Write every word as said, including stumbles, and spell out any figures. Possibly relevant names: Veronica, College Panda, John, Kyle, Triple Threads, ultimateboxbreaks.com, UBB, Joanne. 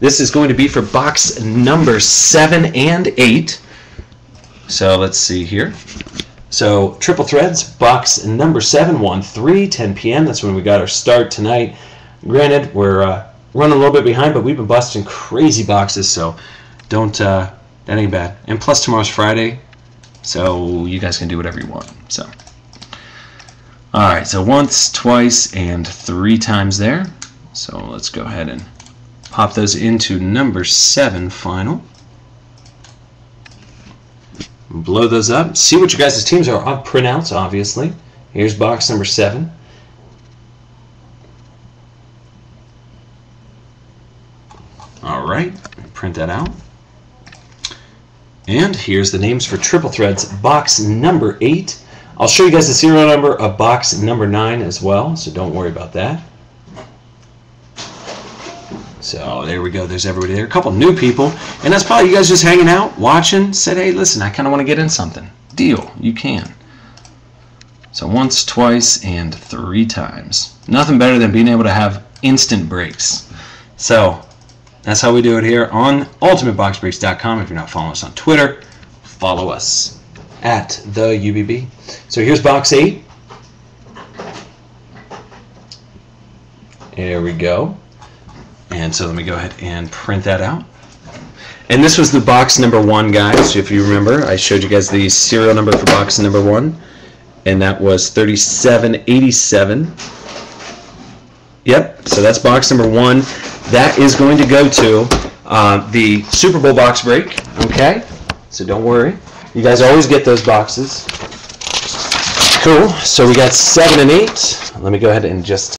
This is going to be for box number seven and eight. So let's see here. So Triple Threads, box number seven, one three, ten p m That's when we got our start tonight. Granted, we're uh, running a little bit behind, but we've been busting crazy boxes, so don't, uh, that ain't bad. And plus tomorrow's Friday, so you guys can do whatever you want. So, all right, so once, twice, and three times there. So let's go ahead and pop those into number seven final. Blow those up. See what your guys' teams are on printouts, obviously. Here's box number seven. All right, print that out. And here's the names for Triple Threads, box number eight. I'll show you guys the serial number of box number nine as well, so don't worry about that. So there we go. There's everybody there. A couple new people, and that's probably you guys just hanging out, watching. Said, hey, listen, I kind of want to get in something. Deal. You can. So once, twice, and three times. Nothing better than being able to have instant breaks. So that's how we do it here on ultimate box breaks dot com. If you're not following us on Twitter, follow us at the U B B. So here's box eight. There we go. And so let me go ahead and print that out. And this was the box number one, guys. If you remember, I showed you guys the serial number for box number one, and that was thirty-seven eighty-seven. Yep, so that's box number one. That is going to go to uh, the Super Bowl box break, okay? So don't worry. You guys always get those boxes. Cool, so we got seven and eight. Let me go ahead and just